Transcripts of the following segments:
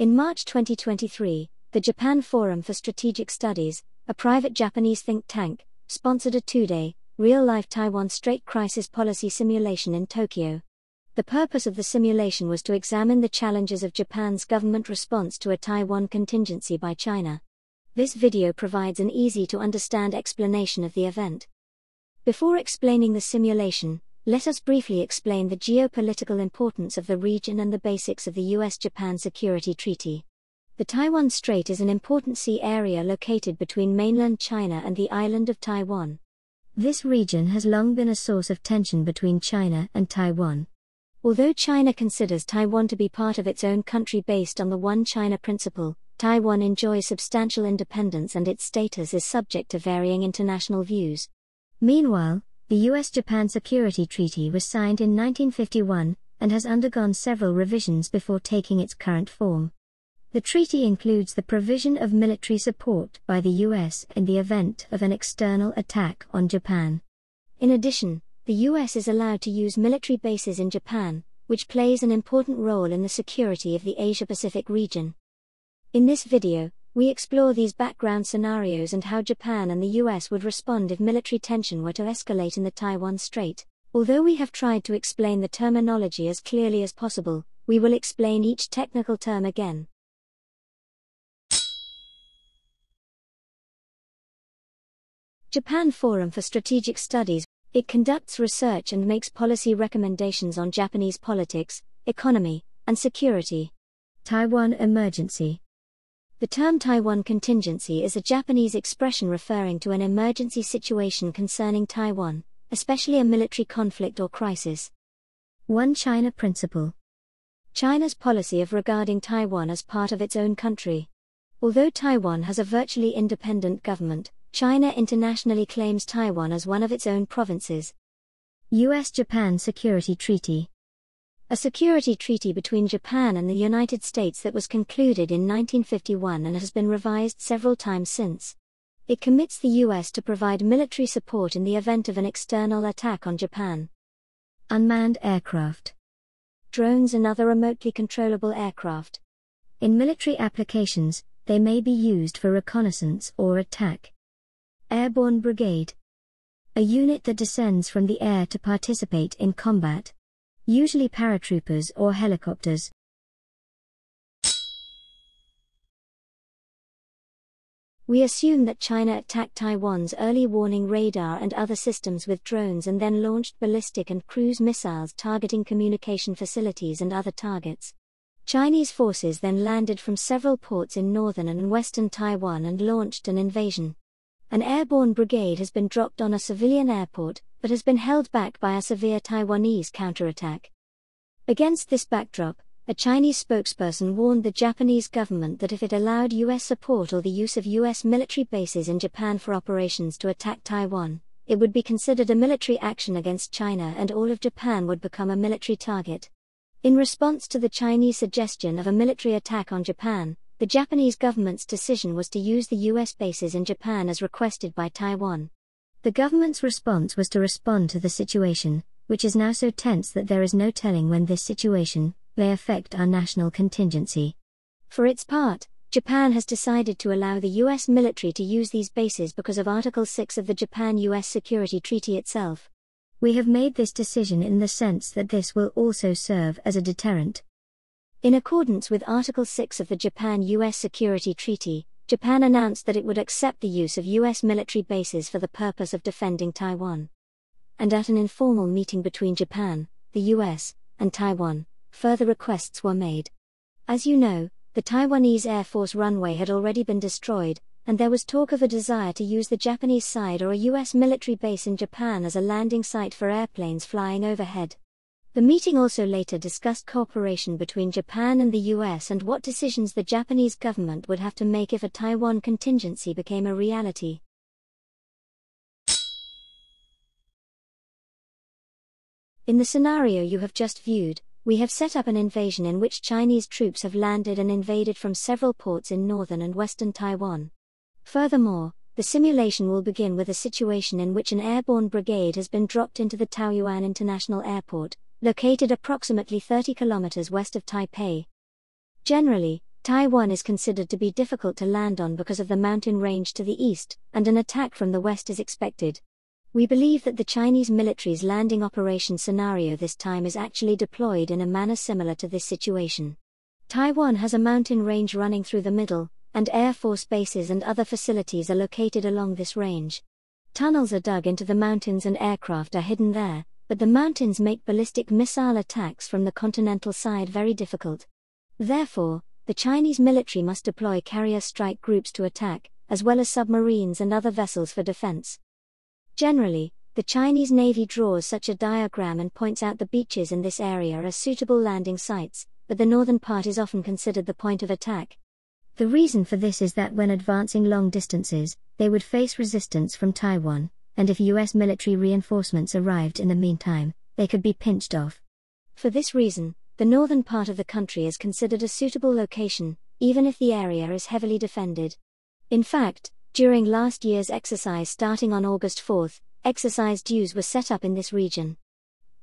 In March 2023, the Japan Forum for Strategic Studies, a private Japanese think tank, sponsored a two-day, real-life Taiwan Strait Crisis Policy simulation in Tokyo. The purpose of the simulation was to examine the challenges of Japan's government response to a Taiwan contingency by China. This video provides an easy-to-understand explanation of the event. Before explaining the simulation, let us briefly explain the geopolitical importance of the region and the basics of the U.S.-Japan Security Treaty. The Taiwan Strait is an important sea area located between mainland China and the island of Taiwan. This region has long been a source of tension between China and Taiwan. Although China considers Taiwan to be part of its own country based on the One China principle, Taiwan enjoys substantial independence and its status is subject to varying international views. Meanwhile, the U.S.-Japan Security Treaty was signed in 1951 and has undergone several revisions before taking its current form. The treaty includes the provision of military support by the U.S. in the event of an external attack on Japan. In addition, the U.S. is allowed to use military bases in Japan, which plays an important role in the security of the Asia-Pacific region. In this video, we explore these background scenarios and how Japan and the U.S. would respond if military tension were to escalate in the Taiwan Strait. Although we have tried to explain the terminology as clearly as possible, we will explain each technical term again. Japan Forum for Strategic Studies. It conducts research and makes policy recommendations on Japanese politics, economy, and security. Taiwan Emergency. The term Taiwan contingency is a Japanese expression referring to an emergency situation concerning Taiwan, especially a military conflict or crisis. One China principle. China's policy of regarding Taiwan as part of its own country. Although Taiwan has a virtually independent government, China internationally claims Taiwan as one of its own provinces. U.S.-Japan Security Treaty. A security treaty between Japan and the United States that was concluded in 1951 and has been revised several times since. It commits the U.S. to provide military support in the event of an external attack on Japan. Unmanned aircraft. Drones and other remotely controllable aircraft. In military applications, they may be used for reconnaissance or attack. Airborne brigade. A unit that descends from the air to participate in combat. Usually paratroopers or helicopters. We assume that China attacked Taiwan's early warning radar and other systems with drones and then launched ballistic and cruise missiles targeting communication facilities and other targets. Chinese forces then landed from several ports in northern and western Taiwan and launched an invasion. An airborne brigade has been dropped on a civilian airport, but has been held back by a severe Taiwanese counterattack. Against this backdrop, a Chinese spokesperson warned the Japanese government that if it allowed U.S. support or the use of U.S. military bases in Japan for operations to attack Taiwan, it would be considered a military action against China and all of Japan would become a military target. In response to the Chinese suggestion of a military attack on Japan, the Japanese government's decision was to use the U.S. bases in Japan as requested by Taiwan. The government's response was to respond to the situation, which is now so tense that there is no telling when this situation may affect our national contingency. For its part, Japan has decided to allow the U.S. military to use these bases because of Article 6 of the Japan-U.S. Security Treaty itself. We have made this decision in the sense that this will also serve as a deterrent. In accordance with Article 6 of the Japan-U.S. Security Treaty, Japan announced that it would accept the use of U.S. military bases for the purpose of defending Taiwan. And at an informal meeting between Japan, the U.S., and Taiwan, further requests were made. As you know, the Taiwanese Air Force runway had already been destroyed, and there was talk of a desire to use the Japanese side or a U.S. military base in Japan as a landing site for airplanes flying overhead. The meeting also later discussed cooperation between Japan and the U.S. and what decisions the Japanese government would have to make if a Taiwan contingency became a reality. In the scenario you have just viewed, we have set up an invasion in which Chinese troops have landed and invaded from several ports in northern and western Taiwan. Furthermore, the simulation will begin with a situation in which an airborne brigade has been dropped into the Taoyuan International Airport, located approximately 30 kilometers west of Taipei. Generally, Taiwan is considered to be difficult to land on because of the mountain range to the east, and an attack from the west is expected. We believe that the Chinese military's landing operation scenario this time is actually deployed in a manner similar to this situation. Taiwan has a mountain range running through the middle, and Air Force bases and other facilities are located along this range. Tunnels are dug into the mountains and aircraft are hidden there, but the mountains make ballistic missile attacks from the continental side very difficult. Therefore, the Chinese military must deploy carrier strike groups to attack, as well as submarines and other vessels for defense. Generally, the Chinese Navy draws such a diagram and points out the beaches in this area as suitable landing sites, but the northern part is often considered the point of attack. The reason for this is that when advancing long distances, they would face resistance from Taiwan, and if U.S. military reinforcements arrived in the meantime, they could be pinched off. For this reason, the northern part of the country is considered a suitable location, even if the area is heavily defended. In fact, during last year's exercise starting on August 4, exercise dues were set up in this region.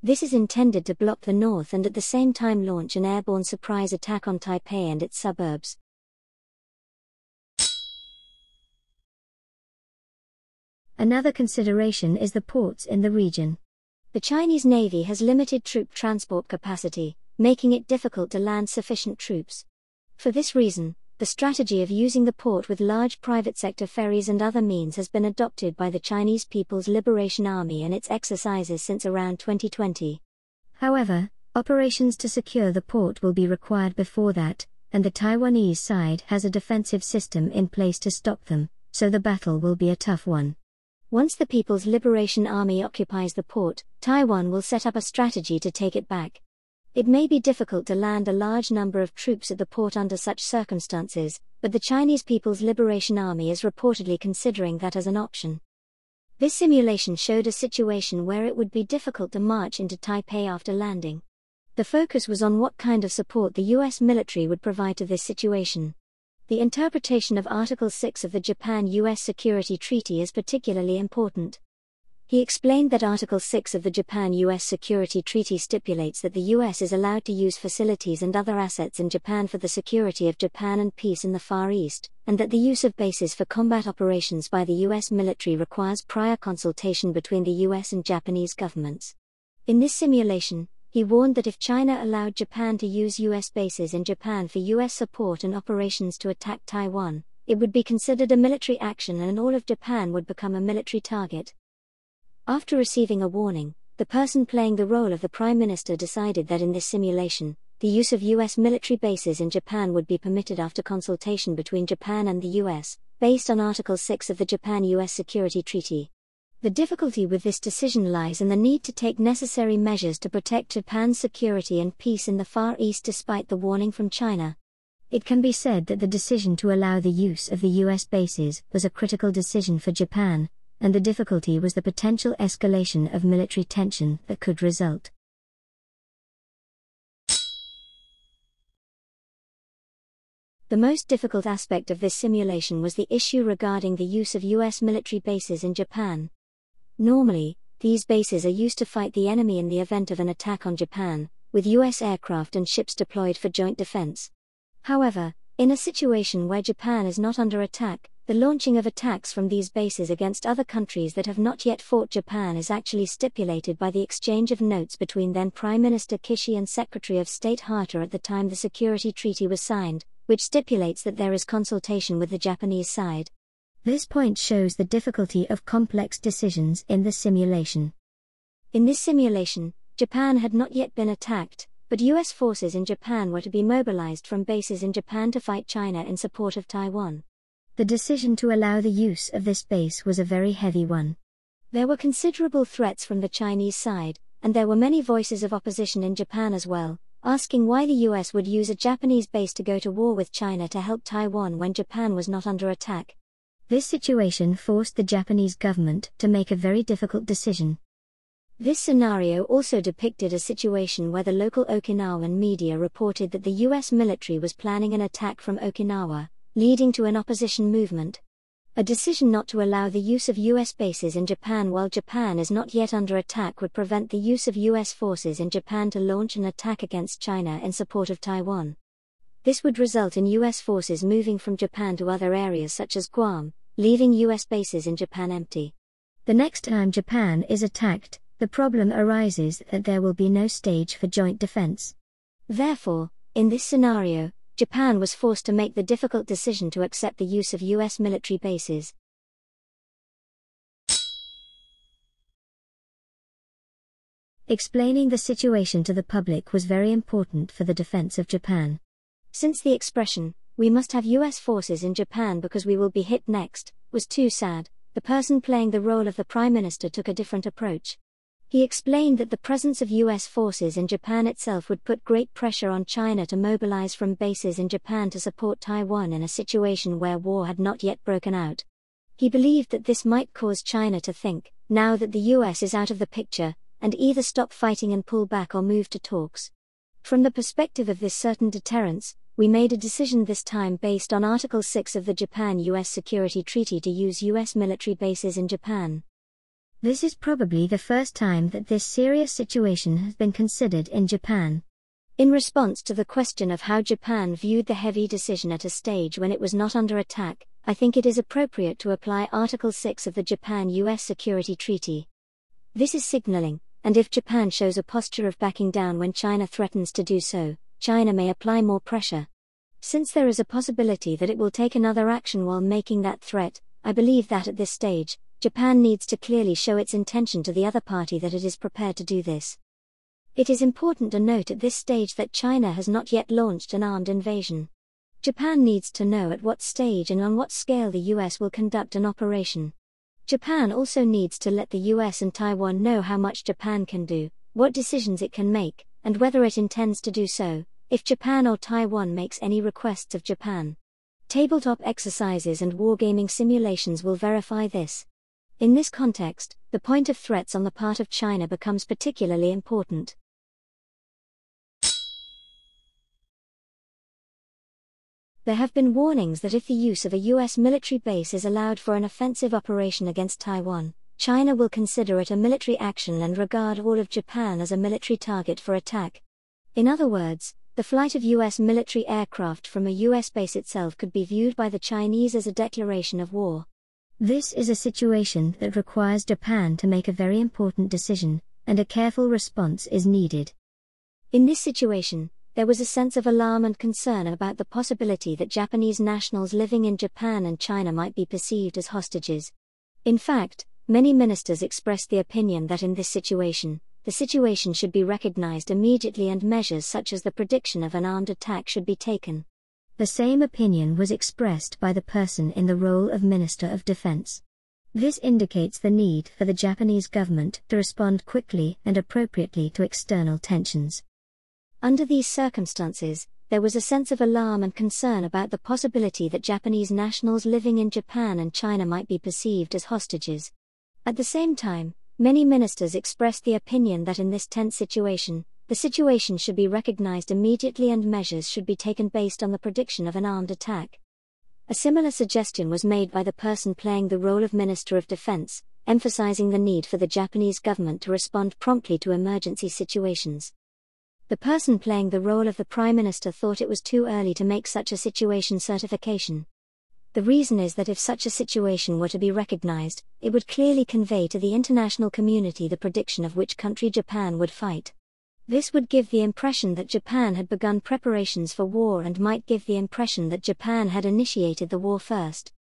This is intended to block the north and at the same time launch an airborne surprise attack on Taipei and its suburbs. Another consideration is the ports in the region. The Chinese Navy has limited troop transport capacity, making it difficult to land sufficient troops. For this reason, the strategy of using the port with large private sector ferries and other means has been adopted by the Chinese People's Liberation Army and its exercises since around 2020. However, operations to secure the port will be required before that, and the Taiwanese side has a defensive system in place to stop them, so the battle will be a tough one. Once the People's Liberation Army occupies the port, Taiwan will set up a strategy to take it back. It may be difficult to land a large number of troops at the port under such circumstances, but the Chinese People's Liberation Army is reportedly considering that as an option. This simulation showed a situation where it would be difficult to march into Taipei after landing. The focus was on what kind of support the U.S. military would provide to this situation. The interpretation of Article 6 of the Japan-U.S. Security Treaty is particularly important. He explained that Article 6 of the Japan-U.S. Security Treaty stipulates that the U.S. is allowed to use facilities and other assets in Japan for the security of Japan and peace in the Far East, and that the use of bases for combat operations by the U.S. military requires prior consultation between the U.S. and Japanese governments. In this simulation, he warned that if China allowed Japan to use U.S. bases in Japan for U.S. support and operations to attack Taiwan, it would be considered a military action and all of Japan would become a military target. After receiving a warning, the person playing the role of the Prime Minister decided that in this simulation, the use of U.S. military bases in Japan would be permitted after consultation between Japan and the U.S., based on Article 6 of the Japan-U.S. Security Treaty. The difficulty with this decision lies in the need to take necessary measures to protect Japan's security and peace in the Far East despite the warning from China. It can be said that the decision to allow the use of the U.S. bases was a critical decision for Japan, and the difficulty was the potential escalation of military tension that could result. The most difficult aspect of this simulation was the issue regarding the use of U.S. military bases in Japan. Normally, these bases are used to fight the enemy in the event of an attack on Japan, with U.S. aircraft and ships deployed for joint defense. However, in a situation where Japan is not under attack, the launching of attacks from these bases against other countries that have not yet fought Japan is actually stipulated by the exchange of notes between then Prime Minister Kishi and Secretary of State Harter at the time the Security Treaty was signed, which stipulates that there is consultation with the Japanese side. This point shows the difficulty of complex decisions in the simulation. In this simulation, Japan had not yet been attacked, but U.S. forces in Japan were to be mobilized from bases in Japan to fight China in support of Taiwan. The decision to allow the use of this base was a very heavy one. There were considerable threats from the Chinese side, and there were many voices of opposition in Japan as well, asking why the US would use a Japanese base to go to war with China to help Taiwan when Japan was not under attack. This situation forced the Japanese government to make a very difficult decision. This scenario also depicted a situation where the local Okinawan media reported that the US military was planning an attack from Okinawa, leading to an opposition movement. A decision not to allow the use of U.S. bases in Japan while Japan is not yet under attack would prevent the use of U.S. forces in Japan to launch an attack against China in support of Taiwan. This would result in U.S. forces moving from Japan to other areas such as Guam, leaving U.S. bases in Japan empty. The next time Japan is attacked, the problem arises that there will be no stage for joint defense. Therefore, in this scenario, Japan was forced to make the difficult decision to accept the use of U.S. military bases. Explaining the situation to the public was very important for the defense of Japan. Since the expression, "We must have U.S. forces in Japan because we will be hit next," was too sad, the person playing the role of the Prime Minister took a different approach. He explained that the presence of U.S. forces in Japan itself would put great pressure on China to mobilize from bases in Japan to support Taiwan in a situation where war had not yet broken out. He believed that this might cause China to think, now that the U.S. is out of the picture, and either stop fighting and pull back or move to talks. From the perspective of this certain deterrence, we made a decision this time based on Article 6 of the Japan-U.S. Security Treaty to use U.S. military bases in Japan. This is probably the first time that this serious situation has been considered in Japan. In response to the question of how Japan viewed the heavy decision at a stage when it was not under attack, I think it is appropriate to apply Article 6 of the Japan-U.S. Security Treaty. This is signaling, and if Japan shows a posture of backing down when China threatens to do so, China may apply more pressure. Since there is a possibility that it will take another action while making that threat, I believe that at this stage, Japan needs to clearly show its intention to the other party that it is prepared to do this. It is important to note at this stage that China has not yet launched an armed invasion. Japan needs to know at what stage and on what scale the U.S. will conduct an operation. Japan also needs to let the U.S. and Taiwan know how much Japan can do, what decisions it can make, and whether it intends to do so, if Japan or Taiwan makes any requests of Japan. Tabletop exercises and wargaming simulations will verify this. In this context, the point of threats on the part of China becomes particularly important. There have been warnings that if the use of a U.S. military base is allowed for an offensive operation against Taiwan, China will consider it a military action and regard all of Japan as a military target for attack. In other words, the flight of U.S. military aircraft from a U.S. base itself could be viewed by the Chinese as a declaration of war. This is a situation that requires Japan to make a very important decision, and a careful response is needed. In this situation, there was a sense of alarm and concern about the possibility that Japanese nationals living in Japan and China might be perceived as hostages. In fact, many ministers expressed the opinion that in this situation, the situation should be recognized immediately and measures such as the prediction of an armed attack should be taken. The same opinion was expressed by the person in the role of Minister of Defense. This indicates the need for the Japanese government to respond quickly and appropriately to external tensions. Under these circumstances, there was a sense of alarm and concern about the possibility that Japanese nationals living in Japan and China might be perceived as hostages. At the same time, many ministers expressed the opinion that in this tense situation, the situation should be recognized immediately and measures should be taken based on the prediction of an armed attack. A similar suggestion was made by the person playing the role of Minister of Defense, emphasizing the need for the Japanese government to respond promptly to emergency situations. The person playing the role of the Prime Minister thought it was too early to make such a situation certification. The reason is that if such a situation were to be recognized, it would clearly convey to the international community the prediction of which country Japan would fight. This would give the impression that Japan had begun preparations for war and might give the impression that Japan had initiated the war first.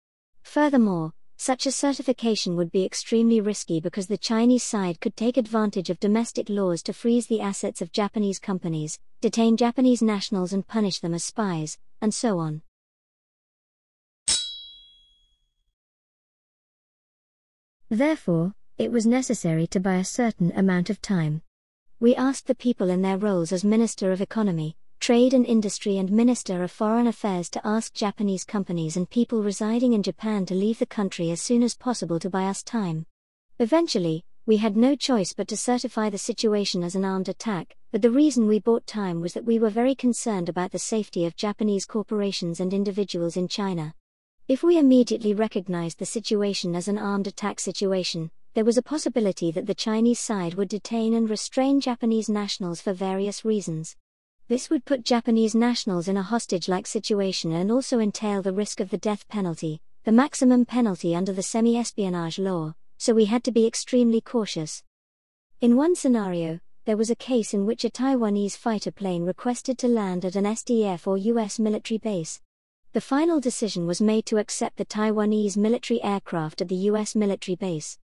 Furthermore, such a certification would be extremely risky because the Chinese side could take advantage of domestic laws to freeze the assets of Japanese companies, detain Japanese nationals and punish them as spies, and so on. Therefore, it was necessary to buy a certain amount of time. We asked the people in their roles as Minister of Economy, Trade and Industry and Minister of Foreign Affairs to ask Japanese companies and people residing in Japan to leave the country as soon as possible to buy us time. Eventually, we had no choice but to certify the situation as an armed attack, but the reason we bought time was that we were very concerned about the safety of Japanese corporations and individuals in China. If we immediately recognized the situation as an armed attack situation, there was a possibility that the Chinese side would detain and restrain Japanese nationals for various reasons. This would put Japanese nationals in a hostage-like situation and also entail the risk of the death penalty, the maximum penalty under the semi-espionage law, so we had to be extremely cautious. In one scenario, there was a case in which a Taiwanese fighter plane requested to land at an SDF or U.S. military base. The final decision was made to accept the Taiwanese military aircraft at the U.S. military base.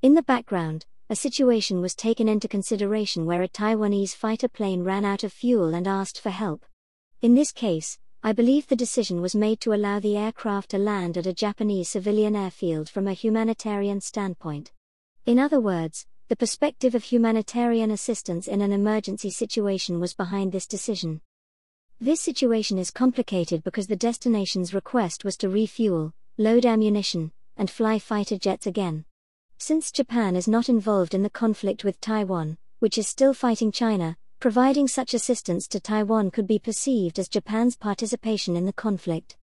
In the background, a situation was taken into consideration where a Taiwanese fighter plane ran out of fuel and asked for help. In this case, I believe the decision was made to allow the aircraft to land at a Japanese civilian airfield from a humanitarian standpoint. In other words, the perspective of humanitarian assistance in an emergency situation was behind this decision. This situation is complicated because the destination's request was to refuel, load ammunition, and fly fighter jets again. Since Japan is not involved in the conflict with Taiwan, which is still fighting China, providing such assistance to Taiwan could be perceived as Japan's participation in the conflict.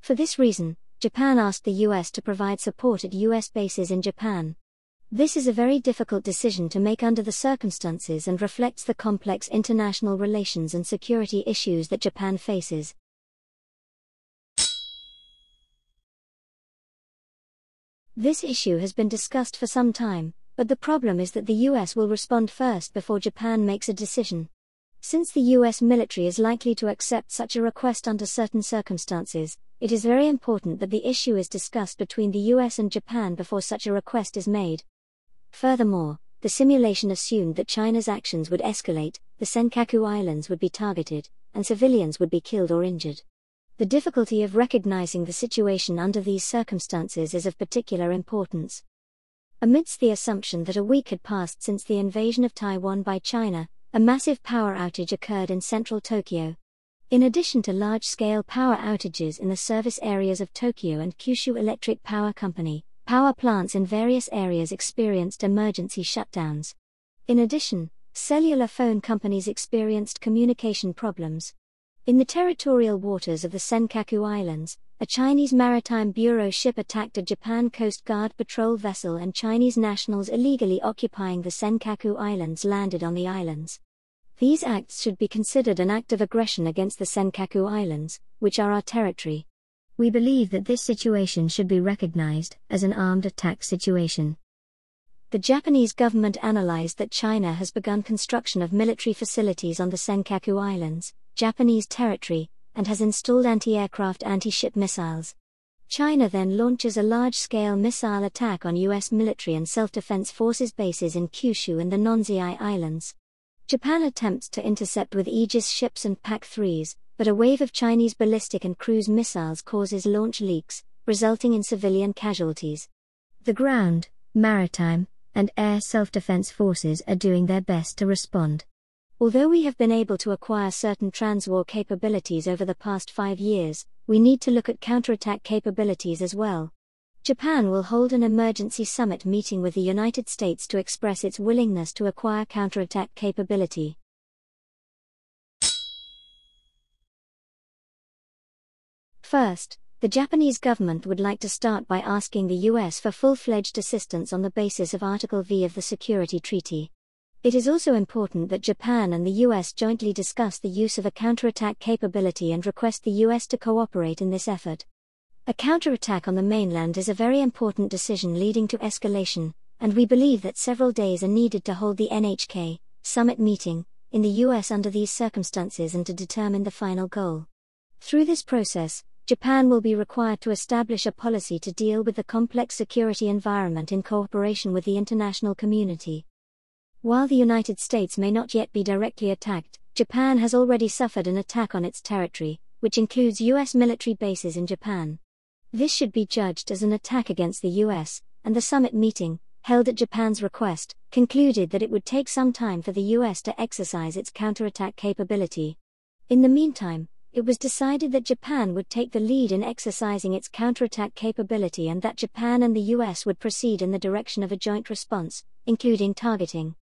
For this reason, Japan asked the U.S. to provide support at U.S. bases in Japan. This is a very difficult decision to make under the circumstances and reflects the complex international relations and security issues that Japan faces. This issue has been discussed for some time, but the problem is that the U.S. will respond first before Japan makes a decision. Since the U.S. military is likely to accept such a request under certain circumstances, it is very important that the issue is discussed between the U.S. and Japan before such a request is made. Furthermore, the simulation assumed that China's actions would escalate, the Senkaku Islands would be targeted, and civilians would be killed or injured. The difficulty of recognizing the situation under these circumstances is of particular importance. Amidst the assumption that a week had passed since the invasion of Taiwan by China, a massive power outage occurred in central Tokyo. In addition to large-scale power outages in the service areas of Tokyo and Kyushu Electric Power Company, power plants in various areas experienced emergency shutdowns. In addition, cellular phone companies experienced communication problems. In the territorial waters of the Senkaku Islands, a Chinese Maritime Bureau ship attacked a Japan Coast Guard patrol vessel, and Chinese nationals illegally occupying the Senkaku Islands landed on the islands. These acts should be considered an act of aggression against the Senkaku Islands, which are our territory. We believe that this situation should be recognized as an armed attack situation. The Japanese government analyzed that China has begun construction of military facilities on the Senkaku Islands, Japanese territory, and has installed anti-aircraft anti-ship missiles. China then launches a large-scale missile attack on U.S. military and self-defense forces bases in Kyushu and the Nansei Islands. Japan attempts to intercept with Aegis ships and PAC-3s, but a wave of Chinese ballistic and cruise missiles causes launch leaks, resulting in civilian casualties. The ground, maritime, and air self-defense forces are doing their best to respond. Although we have been able to acquire certain transwar capabilities over the past 5 years, we need to look at counterattack capabilities as well. Japan will hold an emergency summit meeting with the United States to express its willingness to acquire counterattack capability. First, the Japanese government would like to start by asking the U.S. for full-fledged assistance on the basis of Article V of the Security Treaty. It is also important that Japan and the U.S. jointly discuss the use of a counterattack capability and request the U.S. to cooperate in this effort. A counterattack on the mainland is a very important decision leading to escalation, and we believe that several days are needed to hold the NHK summit meeting in the U.S. under these circumstances and to determine the final goal. Through this process, Japan will be required to establish a policy to deal with the complex security environment in cooperation with the international community. While the United States may not yet be directly attacked, Japan has already suffered an attack on its territory, which includes U.S. military bases in Japan. This should be judged as an attack against the U.S., and the summit meeting, held at Japan's request, concluded that it would take some time for the U.S. to exercise its counterattack capability. In the meantime, it was decided that Japan would take the lead in exercising its counterattack capability and that Japan and the U.S. would proceed in the direction of a joint response, including targeting.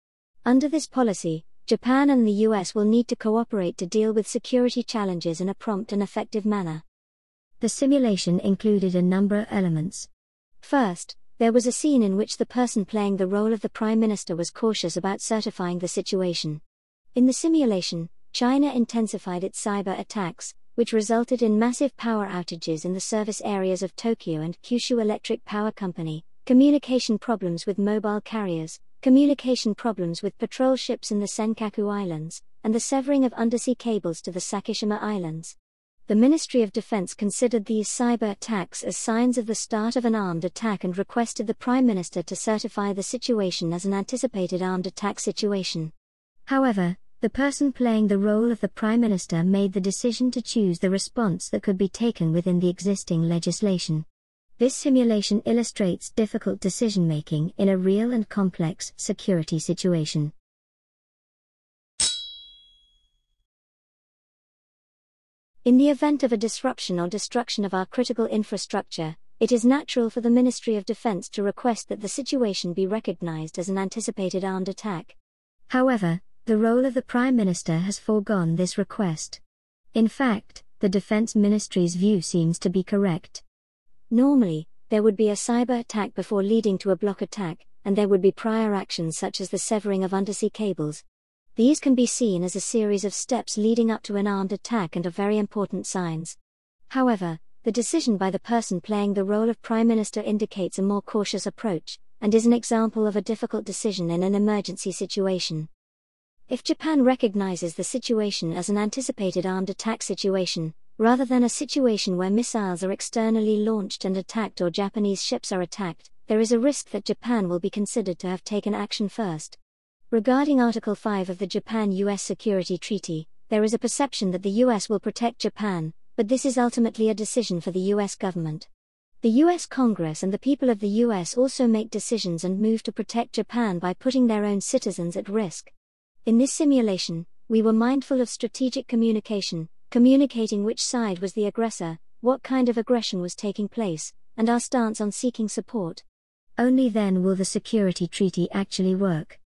Under this policy, Japan and the U.S. will need to cooperate to deal with security challenges in a prompt and effective manner. The simulation included a number of elements. First, there was a scene in which the person playing the role of the Prime Minister was cautious about certifying the situation. In the simulation, China intensified its cyber attacks, which resulted in massive power outages in the service areas of Tokyo and Kyushu Electric Power Company, communication problems with mobile carriers, communication problems with patrol ships in the Senkaku Islands, and the severing of undersea cables to the Sakishima Islands. The Ministry of Defense considered these cyber attacks as signs of the start of an armed attack and requested the Prime Minister to certify the situation as an anticipated armed attack situation. However, the person playing the role of the Prime Minister made the decision to choose the response that could be taken within the existing legislation. This simulation illustrates difficult decision-making in a real and complex security situation. In the event of a disruption or destruction of our critical infrastructure, it is natural for the Ministry of Defense to request that the situation be recognized as an anticipated armed attack. However, the role of the Prime Minister has foregone this request. In fact, the Defense Ministry's view seems to be correct. Normally, there would be a cyber attack before leading to a block attack, and there would be prior actions such as the severing of undersea cables. These can be seen as a series of steps leading up to an armed attack and are very important signs. However, the decision by the person playing the role of Prime Minister indicates a more cautious approach, and is an example of a difficult decision in an emergency situation. If Japan recognizes the situation as an anticipated armed attack situation, rather than a situation where missiles are externally launched and attacked or Japanese ships are attacked, there is a risk that Japan will be considered to have taken action first. Regarding Article 5 of the Japan-U.S. Security Treaty, there is a perception that the U.S. will protect Japan, but this is ultimately a decision for the U.S. government. The U.S. Congress and the people of the U.S. also make decisions and move to protect Japan by putting their own citizens at risk. In this simulation, we were mindful of strategic communication, communicating which side was the aggressor, what kind of aggression was taking place, and our stance on seeking support. Only then will the security treaty actually work.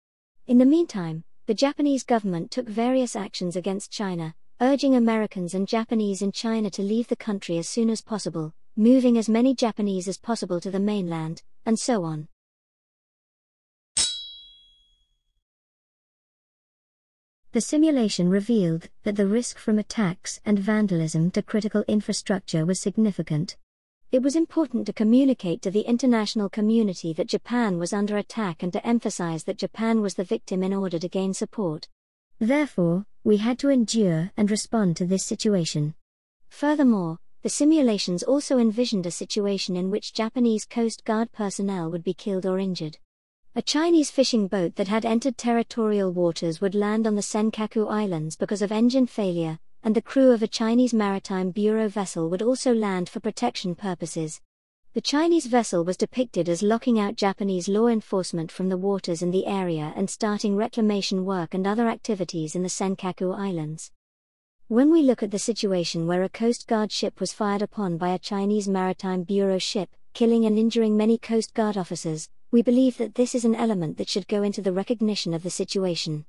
In the meantime, the Japanese government took various actions against China, urging Americans and Japanese in China to leave the country as soon as possible, moving as many Japanese as possible to the mainland, and so on. The simulation revealed that the risk from attacks and vandalism to critical infrastructure was significant. It was important to communicate to the international community that Japan was under attack and to emphasize that Japan was the victim in order to gain support. Therefore, we had to endure and respond to this situation. Furthermore, the simulations also envisioned a situation in which Japanese Coast Guard personnel would be killed or injured. A Chinese fishing boat that had entered territorial waters would land on the Senkaku Islands because of engine failure, and the crew of a Chinese Maritime Bureau vessel would also land for protection purposes. The Chinese vessel was depicted as locking out Japanese law enforcement from the waters in the area and starting reclamation work and other activities in the Senkaku Islands. When we look at the situation where a Coast Guard ship was fired upon by a Chinese Maritime Bureau ship, killing and injuring many Coast Guard officers, we believe that this is an element that should go into the recognition of the situation.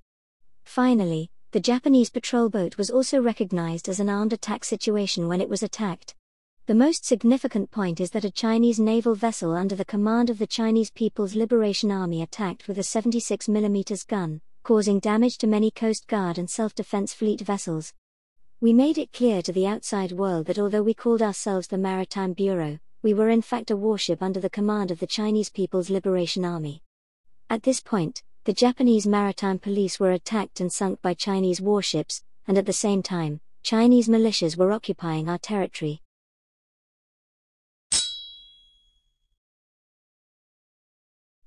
Finally, the Japanese patrol boat was also recognized as an armed attack situation when it was attacked. The most significant point is that a Chinese naval vessel under the command of the Chinese People's Liberation Army attacked with a 76mm gun, causing damage to many Coast Guard and self-defense fleet vessels. We made it clear to the outside world that although we called ourselves the Maritime Bureau, we were in fact a warship under the command of the Chinese People's Liberation Army. At this point, the Japanese maritime police were attacked and sunk by Chinese warships, and at the same time, Chinese militias were occupying our territory.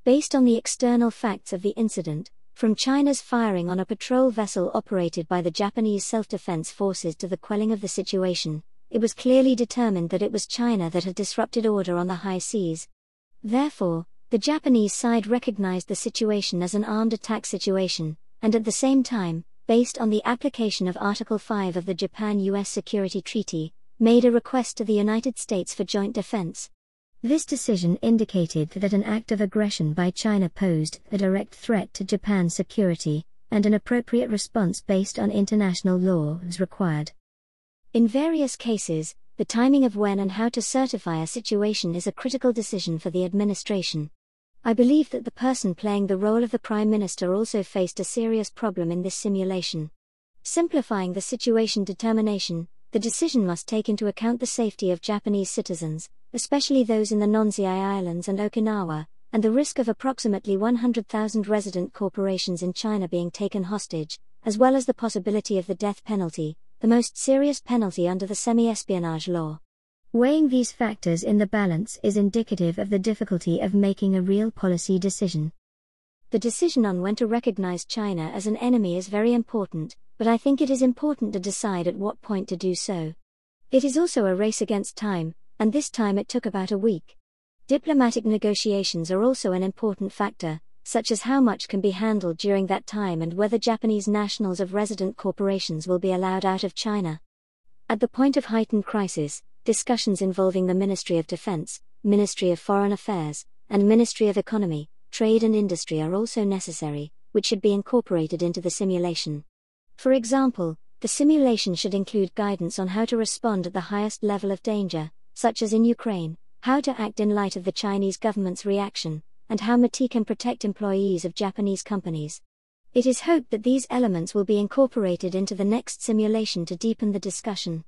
Based on the external facts of the incident, from China's firing on a patrol vessel operated by the Japanese self-defense forces to the quelling of the situation, it was clearly determined that it was China that had disrupted order on the high seas. Therefore, the Japanese side recognized the situation as an armed attack situation, and at the same time, based on the application of Article 5 of the Japan-U.S. Security Treaty, made a request to the United States for joint defense. This decision indicated that an act of aggression by China posed a direct threat to Japan's security, and an appropriate response based on international law was required. In various cases, the timing of when and how to certify a situation is a critical decision for the administration. I believe that the person playing the role of the Prime Minister also faced a serious problem in this simulation. Simplifying the situation determination, the decision must take into account the safety of Japanese citizens, especially those in the Nansei Islands and Okinawa, and the risk of approximately 100,000 resident corporations in China being taken hostage, as well as the possibility of the death penalty, the most serious penalty under the semi-espionage law. Weighing these factors in the balance is indicative of the difficulty of making a real policy decision. The decision on when to recognize China as an enemy is very important, but I think it is important to decide at what point to do so. It is also a race against time, and this time it took about a week. Diplomatic negotiations are also an important factor, such as how much can be handled during that time and whether Japanese nationals of resident corporations will be allowed out of China. At the point of heightened crisis, discussions involving the Ministry of Defense, Ministry of Foreign Affairs, and Ministry of Economy, Trade and Industry are also necessary, which should be incorporated into the simulation. For example, the simulation should include guidance on how to respond at the highest level of danger, such as in Ukraine, how to act in light of the Chinese government's reaction, and how MIT can protect employees of Japanese companies. It is hoped that these elements will be incorporated into the next simulation to deepen the discussion.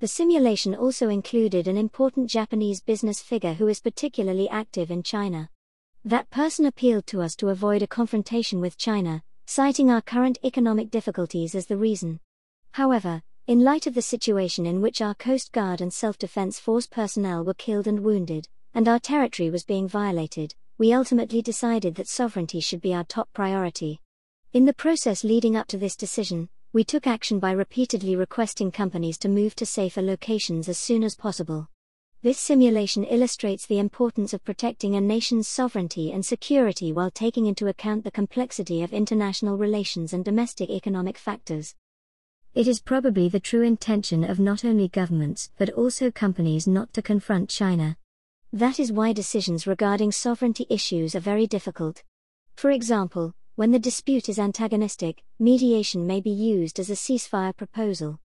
The simulation also included an important Japanese business figure who is particularly active in China. That person appealed to us to avoid a confrontation with China, citing our current economic difficulties as the reason. However, in light of the situation in which our Coast Guard and Self-Defense Force personnel were killed and wounded, and our territory was being violated, we ultimately decided that sovereignty should be our top priority. In the process leading up to this decision, we took action by repeatedly requesting companies to move to safer locations as soon as possible. This simulation illustrates the importance of protecting a nation's sovereignty and security while taking into account the complexity of international relations and domestic economic factors. It is probably the true intention of not only governments but also companies not to confront China. That is why decisions regarding sovereignty issues are very difficult. For example, when the dispute is antagonistic, mediation may be used as a ceasefire proposal.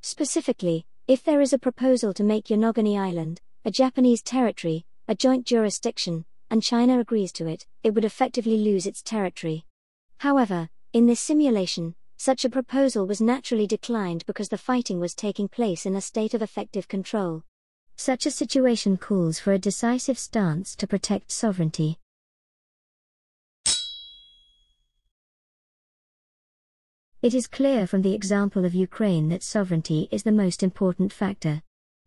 Specifically, if there is a proposal to make Yonaguni Island, a Japanese territory, a joint jurisdiction, and China agrees to it, it would effectively lose its territory. However, in this simulation, such a proposal was naturally declined because the fighting was taking place in a state of effective control. Such a situation calls for a decisive stance to protect sovereignty. It is clear from the example of Ukraine that sovereignty is the most important factor.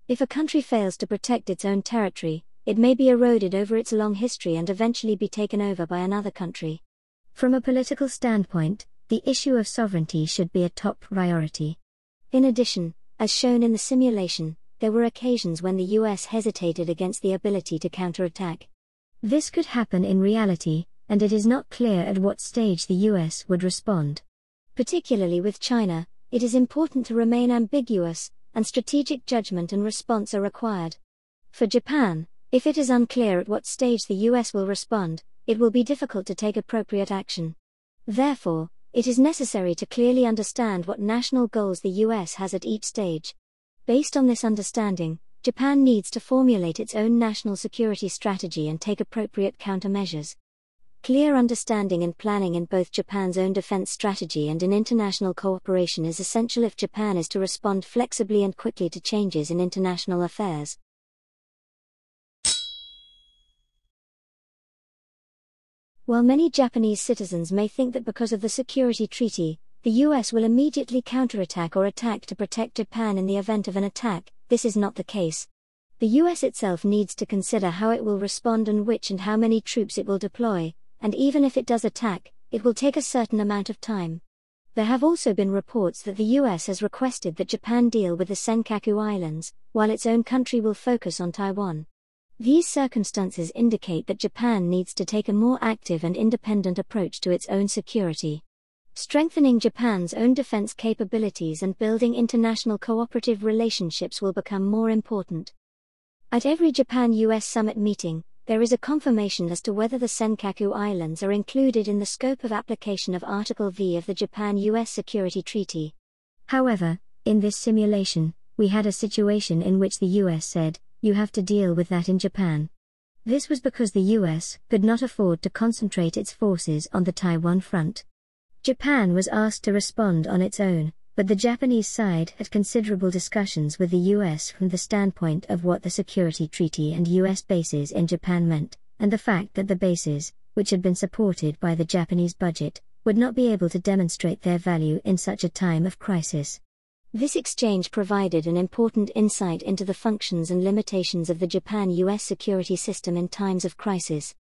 If a country fails to protect its own territory, it may be eroded over its long history and eventually be taken over by another country. From a political standpoint, the issue of sovereignty should be a top priority. In addition, as shown in the simulation, there were occasions when the US hesitated against the ability to counterattack. This could happen in reality, and it is not clear at what stage the US would respond. Particularly with China, it is important to remain ambiguous, and strategic judgment and response are required. For Japan, if it is unclear at what stage the US will respond, it will be difficult to take appropriate action. Therefore, it is necessary to clearly understand what national goals the US has at each stage. Based on this understanding, Japan needs to formulate its own national security strategy and take appropriate countermeasures. Clear understanding and planning in both Japan's own defense strategy and in international cooperation is essential if Japan is to respond flexibly and quickly to changes in international affairs. While many Japanese citizens may think that because of the Security Treaty, the US will immediately counterattack or attack to protect Japan in the event of an attack, this is not the case. The US itself needs to consider how it will respond and which and how many troops it will deploy. And even if it does attack, it will take a certain amount of time. There have also been reports that the US has requested that Japan deal with the Senkaku Islands, while its own country will focus on Taiwan. These circumstances indicate that Japan needs to take a more active and independent approach to its own security. Strengthening Japan's own defense capabilities and building international cooperative relationships will become more important. At every Japan-US summit meeting, there is a confirmation as to whether the Senkaku Islands are included in the scope of application of Article V of the Japan-US Security Treaty. However, in this simulation, we had a situation in which the US said, "You have to deal with that in Japan." This was because the U.S. could not afford to concentrate its forces on the Taiwan front. Japan was asked to respond on its own, but the Japanese side had considerable discussions with the U.S. from the standpoint of what the Security Treaty and U.S. bases in Japan meant, and the fact that the bases, which had been supported by the Japanese budget, would not be able to demonstrate their value in such a time of crisis. This exchange provided an important insight into the functions and limitations of the Japan-U.S. security system in times of crisis.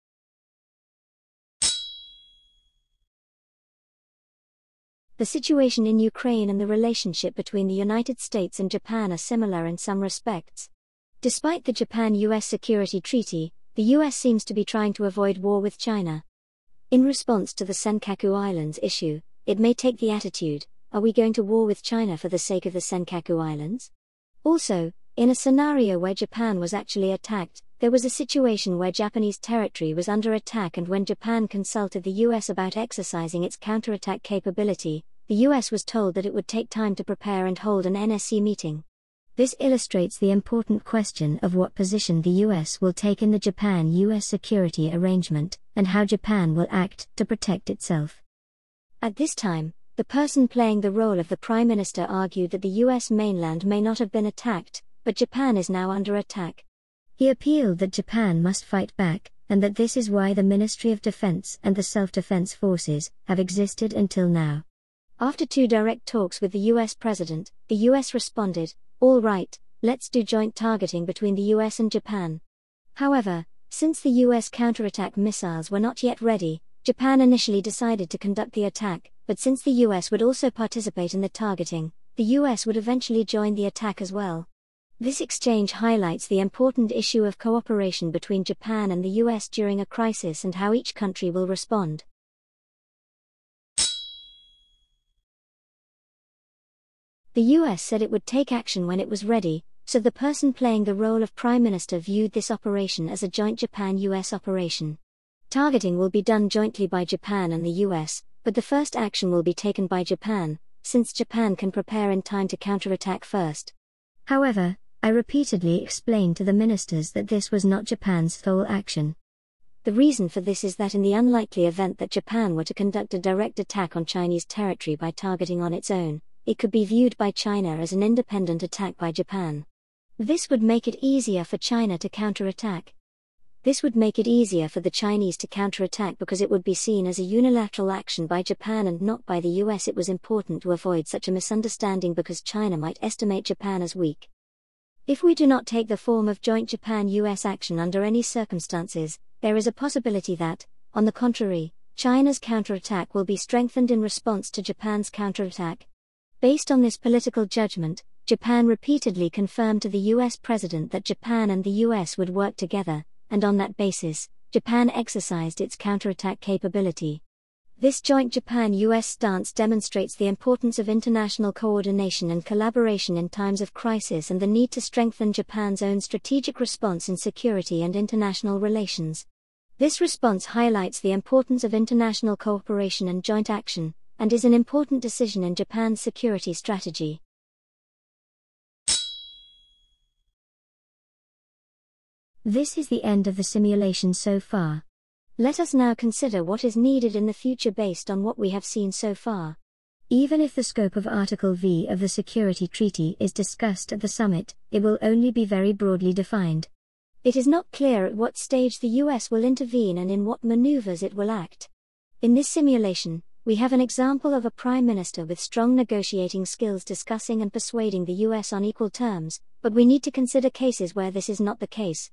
The situation in Ukraine and the relationship between the United States and Japan are similar in some respects. Despite the Japan-U.S. Security Treaty, the U.S. seems to be trying to avoid war with China. In response to the Senkaku Islands issue, it may take the attitude, "Are we going to war with China for the sake of the Senkaku Islands?" Also, in a scenario where Japan was actually attacked, there was a situation where Japanese territory was under attack, and when Japan consulted the U.S. about exercising its counterattack capability, the U.S. was told that it would take time to prepare and hold an NSC meeting. This illustrates the important question of what position the U.S. will take in the Japan-U.S. security arrangement, and how Japan will act to protect itself. At this time, the person playing the role of the Prime Minister argued that the U.S. mainland may not have been attacked, but Japan is now under attack. He appealed that Japan must fight back, and that this is why the Ministry of Defense and the Self-Defense Forces have existed until now. After two direct talks with the U.S. President, the U.S. responded, "All right, let's do joint targeting between the U.S. and Japan." However, since the U.S. counterattack missiles were not yet ready, Japan initially decided to conduct the attack, but since the U.S. would also participate in the targeting, the U.S. would eventually join the attack as well. This exchange highlights the important issue of cooperation between Japan and the U.S. during a crisis and how each country will respond. The U.S. said it would take action when it was ready, so the person playing the role of Prime Minister viewed this operation as a joint Japan-U.S. operation. Targeting will be done jointly by Japan and the U.S., but the first action will be taken by Japan, since Japan can prepare in time to counterattack first. However, I repeatedly explained to the ministers that this was not Japan's sole action. The reason for this is that in the unlikely event that Japan were to conduct a direct attack on Chinese territory by targeting on its own, it could be viewed by China as an independent attack by Japan. This would make it easier for China to counterattack. This would make it easier for the Chinese to counterattack because it would be seen as a unilateral action by Japan and not by the US. It was important to avoid such a misunderstanding because China might estimate Japan as weak. If we do not take the form of joint Japan-US action under any circumstances, there is a possibility that, on the contrary, China's counterattack will be strengthened in response to Japan's counterattack. Based on this political judgment, Japan repeatedly confirmed to the U.S. President that Japan and the U.S. would work together, and on that basis, Japan exercised its counterattack capability. This joint Japan-U.S. stance demonstrates the importance of international coordination and collaboration in times of crisis and the need to strengthen Japan's own strategic response in security and international relations. This response highlights the importance of international cooperation and joint action, and is an important decision in Japan's security strategy. This is the end of the simulation so far. Let us now consider what is needed in the future based on what we have seen so far. Even if the scope of Article V of the Security Treaty is discussed at the summit, it will only be very broadly defined. It is not clear at what stage the U.S. will intervene and in what maneuvers it will act. In this simulation, we have an example of a prime minister with strong negotiating skills discussing and persuading the U.S. on equal terms, but we need to consider cases where this is not the case.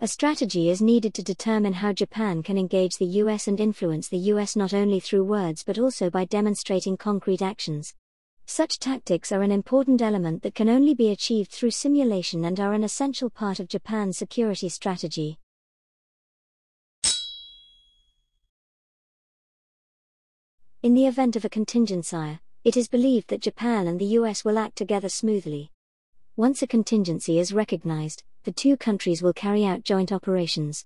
A strategy is needed to determine how Japan can engage the U.S. and influence the U.S. not only through words but also by demonstrating concrete actions. Such tactics are an important element that can only be achieved through simulation and are an essential part of Japan's security strategy. In the event of a contingency, it is believed that Japan and the U.S. will act together smoothly. Once a contingency is recognized, the two countries will carry out joint operations.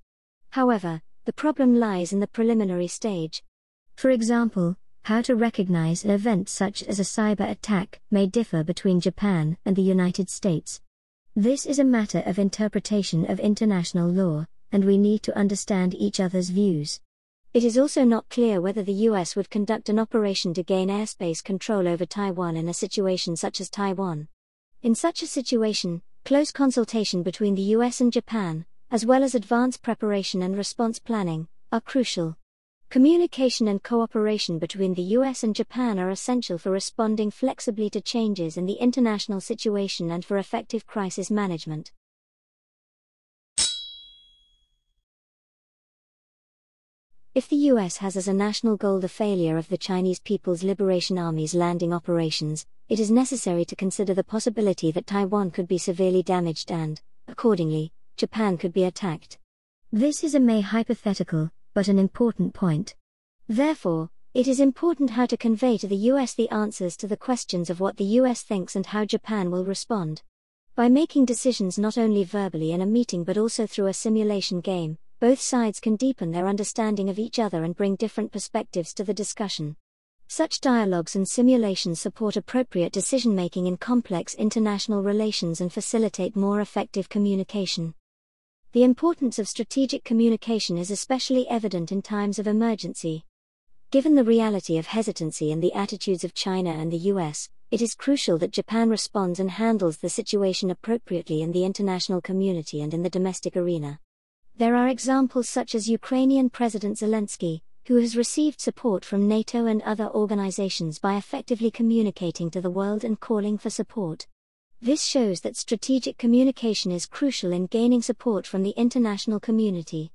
However, the problem lies in the preliminary stage. For example, how to recognize an event such as a cyber attack may differ between Japan and the United States. This is a matter of interpretation of international law, and we need to understand each other's views. It is also not clear whether the U.S. would conduct an operation to gain airspace control over Taiwan in a situation such as Taiwan. In such a situation, close consultation between the U.S. and Japan, as well as advanced preparation and response planning, are crucial. Communication and cooperation between the U.S. and Japan are essential for responding flexibly to changes in the international situation and for effective crisis management. If the U.S. has as a national goal the failure of the Chinese People's Liberation Army's landing operations, it is necessary to consider the possibility that Taiwan could be severely damaged and, accordingly, Japan could be attacked. This is a mere hypothetical, but an important point. Therefore, it is important how to convey to the U.S. the answers to the questions of what the U.S. thinks and how Japan will respond. By making decisions not only verbally in a meeting but also through a simulation game, both sides can deepen their understanding of each other and bring different perspectives to the discussion. Such dialogues and simulations support appropriate decision-making in complex international relations and facilitate more effective communication. The importance of strategic communication is especially evident in times of emergency. Given the reality of hesitancy and the attitudes of China and the U.S., it is crucial that Japan responds and handles the situation appropriately in the international community and in the domestic arena. There are examples such as Ukrainian President Zelensky, who has received support from NATO and other organizations by effectively communicating to the world and calling for support. This shows that strategic communication is crucial in gaining support from the international community.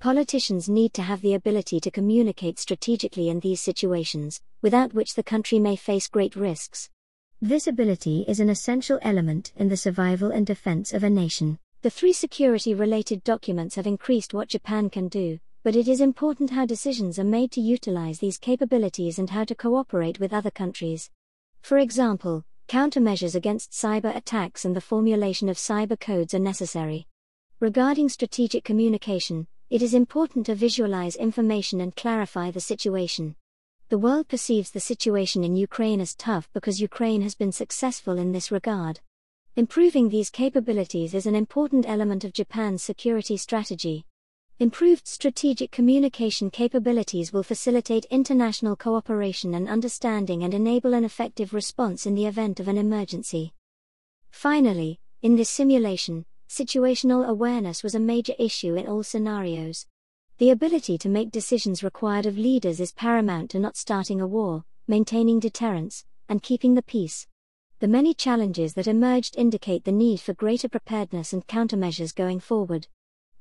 Politicians need to have the ability to communicate strategically in these situations, without which the country may face great risks. This ability is an essential element in the survival and defense of a nation. The three security-related documents have increased what Japan can do, but it is important how decisions are made to utilize these capabilities and how to cooperate with other countries. For example, countermeasures against cyber attacks and the formulation of cyber codes are necessary. Regarding strategic communication, it is important to visualize information and clarify the situation. The world perceives the situation in Ukraine as tough because Ukraine has been successful in this regard. Improving these capabilities is an important element of Japan's security strategy. Improved strategic communication capabilities will facilitate international cooperation and understanding and enable an effective response in the event of an emergency. Finally, in this simulation, situational awareness was a major issue in all scenarios. The ability to make decisions required of leaders is paramount to not starting a war, maintaining deterrence, and keeping the peace. The many challenges that emerged indicate the need for greater preparedness and countermeasures going forward.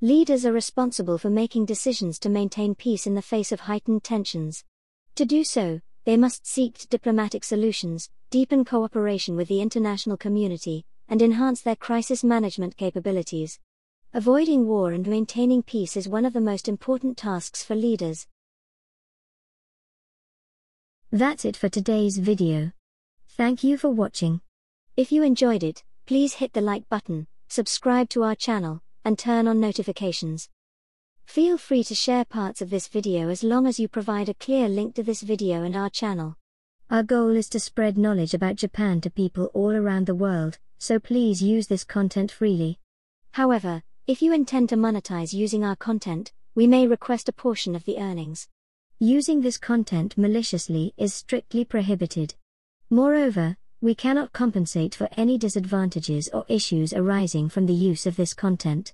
Leaders are responsible for making decisions to maintain peace in the face of heightened tensions. To do so, they must seek diplomatic solutions, deepen cooperation with the international community, and enhance their crisis management capabilities. Avoiding war and maintaining peace is one of the most important tasks for leaders. That's it for today's video. Thank you for watching. If you enjoyed it, please hit the like button, subscribe to our channel, and turn on notifications. Feel free to share parts of this video as long as you provide a clear link to this video and our channel. Our goal is to spread knowledge about Japan to people all around the world, so please use this content freely. However, if you intend to monetize using our content, we may request a portion of the earnings. Using this content maliciously is strictly prohibited. Moreover, we cannot compensate for any disadvantages or issues arising from the use of this content.